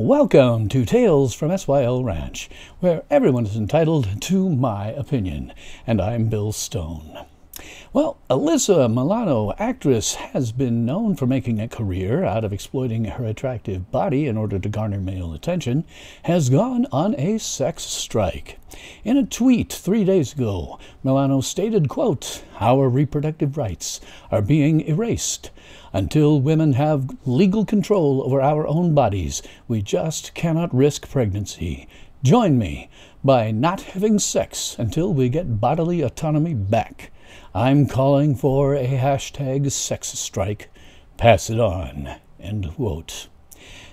Welcome to Tales from SYL Ranch, where everyone is entitled to my opinion, and I'm Bill Stone. Well, Alyssa Milano, actress, has been known for making a career out of exploiting her attractive body in order to garner male attention, has gone on a sex strike. In a tweet 3 days ago, Milano stated, quote, "Our reproductive rights are being erased. Until women have legal control over our own bodies, we just cannot risk pregnancy. Join me by not having sex until we get bodily autonomy back. I'm calling for a hashtag sex strike. Pass it on." End quote.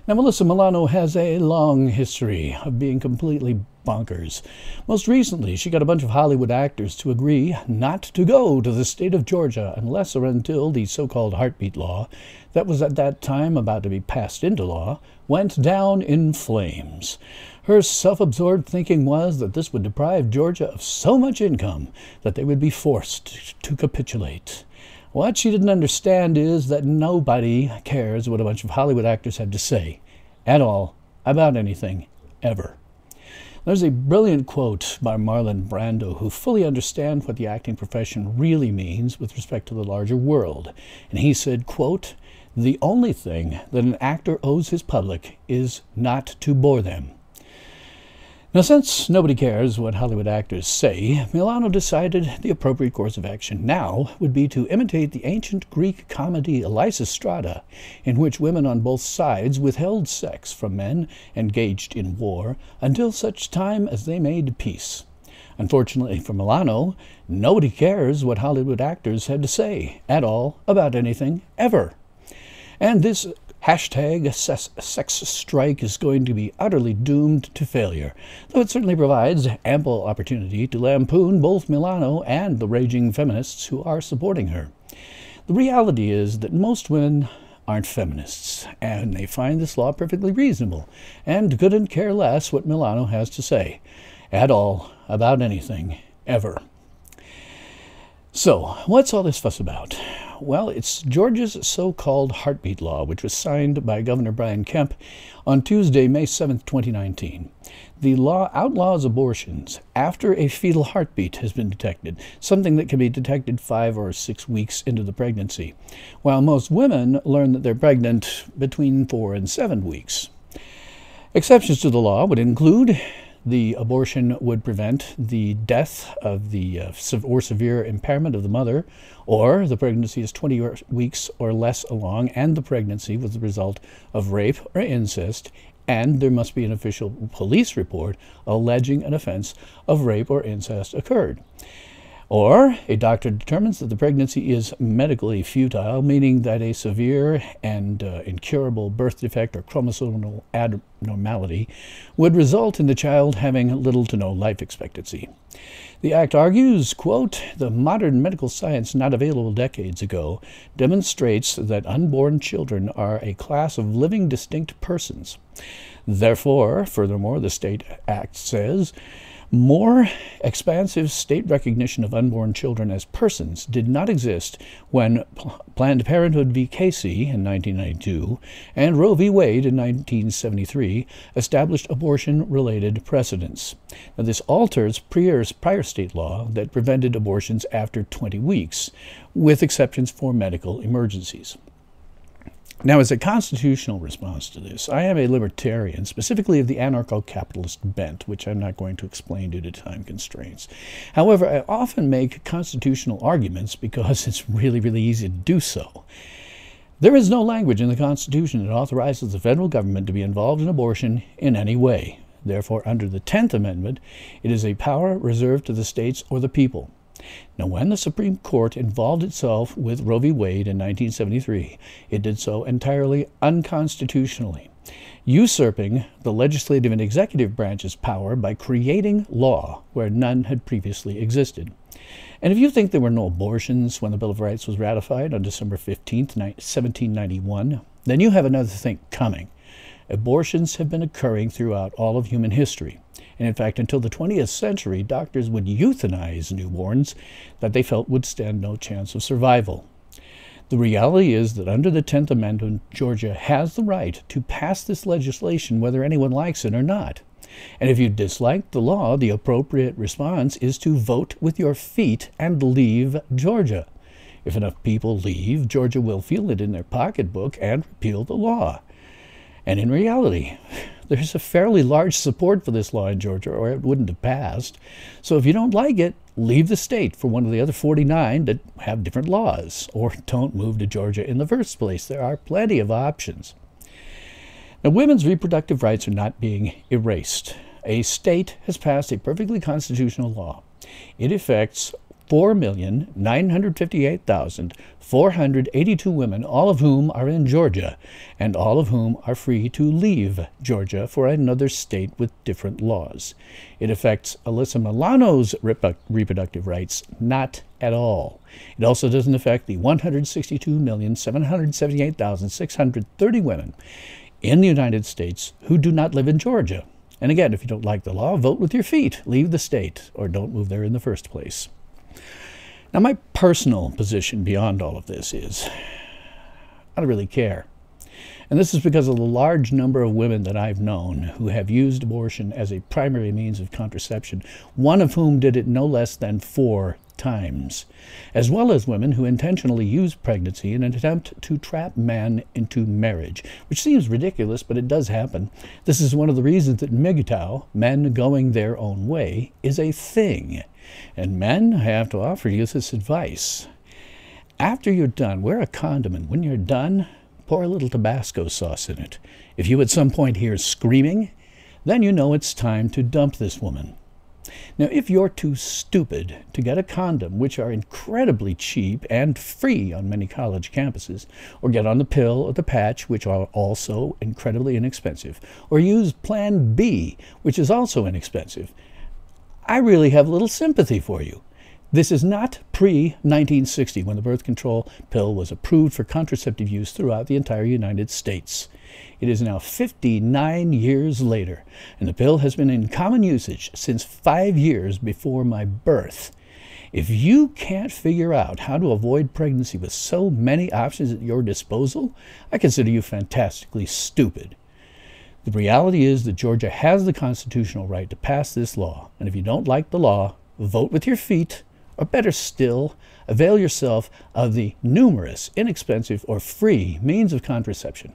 Now, Alyssa Milano has a long history of being completely bonkers. Most recently, she got a bunch of Hollywood actors to agree not to go to the state of Georgia unless or until the so-called heartbeat law, that was at that time about to be passed into law, went down in flames. Her self-absorbed thinking was that this would deprive Georgia of so much income that they would be forced to capitulate. What she didn't understand is that nobody cares what a bunch of Hollywood actors have to say at all about anything, ever. There's a brilliant quote by Marlon Brando, who fully understands what the acting profession really means with respect to the larger world. And he said, quote, "The only thing that an actor owes his public is not to bore them." Now, since nobody cares what Hollywood actors say, Milano decided the appropriate course of action now would be to imitate the ancient Greek comedy Lysistrata, in which women on both sides withheld sex from men engaged in war until such time as they made peace. Unfortunately for Milano, nobody cares what Hollywood actors had to say at all about anything ever. And this hashtag sex strike is going to be utterly doomed to failure, though it certainly provides ample opportunity to lampoon both Milano and the raging feminists who are supporting her. The reality is that most women aren't feminists, and they find this law perfectly reasonable, and couldn't care less what Milano has to say, at all, about anything, ever. So, what's all this fuss about? Well, it's Georgia's so-called heartbeat law, which was signed by Governor Brian Kemp on Tuesday, May 7, 2019. The law outlaws abortions after a fetal heartbeat has been detected, something that can be detected 5 or 6 weeks into the pregnancy, while most women learn that they're pregnant between 4 and 7 weeks. Exceptions to the law would include: the abortion would prevent the death of the or severe impairment of the mother, or the pregnancy is 20 weeks or less along, and the pregnancy was the result of rape or incest, and there must be an official police report alleging an offense of rape or incest occurred. Or a doctor determines that the pregnancy is medically futile, meaning that a severe and incurable birth defect or chromosomal abnormality would result in the child having little to no life expectancy. The act argues, quote, "The modern medical science not available decades ago demonstrates that unborn children are a class of living distinct persons. Therefore, furthermore, the state act says, more expansive state recognition of unborn children as persons did not exist when Planned Parenthood v. Casey in 1992 and Roe v. Wade in 1973 established abortion-related precedents." Now, this alters prior state law that prevented abortions after 20 weeks, with exceptions for medical emergencies. Now, as a constitutional response to this, I am a libertarian, specifically of the anarcho-capitalist bent, which I'm not going to explain due to time constraints. However, I often make constitutional arguments because it's really, really easy to do so. There is no language in the Constitution that authorizes the federal government to be involved in abortion in any way. Therefore, under the 10th Amendment, it is a power reserved to the states or the people. Now, when the Supreme Court involved itself with Roe v. Wade in 1973, it did so entirely unconstitutionally, usurping the legislative and executive branches' power by creating law where none had previously existed. And if you think there were no abortions when the Bill of Rights was ratified on December 15, 1791, then you have another thing coming. Abortions have been occurring throughout all of human history. And in fact, until the 20th century, doctors would euthanize newborns that they felt would stand no chance of survival. The reality is that under the 10th Amendment, Georgia has the right to pass this legislation whether anyone likes it or not. And if you dislike the law, the appropriate response is to vote with your feet and leave Georgia. If enough people leave, Georgia will feel it in their pocketbook and repeal the law. And in reality, there's a fairly large support for this law in Georgia, or it wouldn't have passed. So if you don't like it, leave the state for one of the other 49 that have different laws, or don't move to Georgia in the first place. There are plenty of options. Now, women's reproductive rights are not being erased. A state has passed a perfectly constitutional law. It affects 4,958,482 women, all of whom are in Georgia, and all of whom are free to leave Georgia for another state with different laws. It affects Alyssa Milano's reproductive rights not at all. It also doesn't affect the 162,778,630 women in the United States who do not live in Georgia. And again, if you don't like the law, vote with your feet, leave the state, or don't move there in the first place. Now, my personal position beyond all of this is I don't really care. And this is because of the large number of women that I've known who have used abortion as a primary means of contraception, one of whom did it no less than 4 times, as well as women who intentionally use pregnancy in an attempt to trap man into marriage, which seems ridiculous, but it does happen. This is one of the reasons that MGTOW, men going their own way, is a thing. And men, I have to offer you this advice. After you're done, wear a condom, and when you're done, pour a little Tabasco sauce in it. If you at some point hear screaming, then you know it's time to dump this woman. Now, if you're too stupid to get a condom, which are incredibly cheap and free on many college campuses, or get on the pill or the patch, which are also incredibly inexpensive, or use Plan B, which is also inexpensive, I really have little sympathy for you. This is not pre-1960, when the birth control pill was approved for contraceptive use throughout the entire United States. It is now 59 years later, and the pill has been in common usage since 5 years before my birth. If you can't figure out how to avoid pregnancy with so many options at your disposal, I consider you fantastically stupid. The reality is that Georgia has the constitutional right to pass this law, and if you don't like the law, vote with your feet. Or better still, avail yourself of the numerous, inexpensive, or free means of contraception.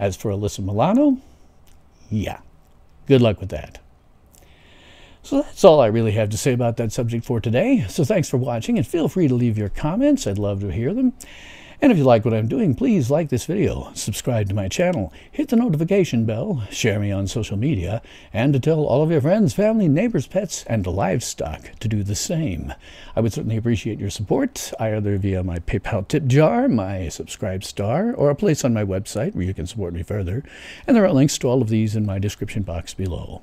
As for Alyssa Milano, yeah, good luck with that. So that's all I really have to say about that subject for today. So thanks for watching, and feel free to leave your comments. I'd love to hear them. And if you like what I'm doing, please like this video, subscribe to my channel, hit the notification bell, share me on social media, and to tell all of your friends, family, neighbors, pets, and livestock to do the same. I would certainly appreciate your support, either via my PayPal tip jar, my SubscribeStar, or a place on my website where you can support me further. And there are links to all of these in my description box below.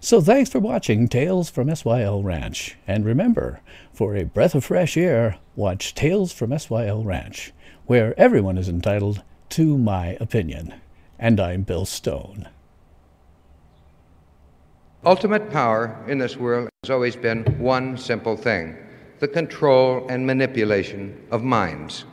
So thanks for watching Tales from SYL Ranch. And remember, for a breath of fresh air, watch Tales from SYL Ranch, where everyone is entitled to my opinion. And I'm Bill Stone. Ultimate power in this world has always been one simple thing: the control and manipulation of minds.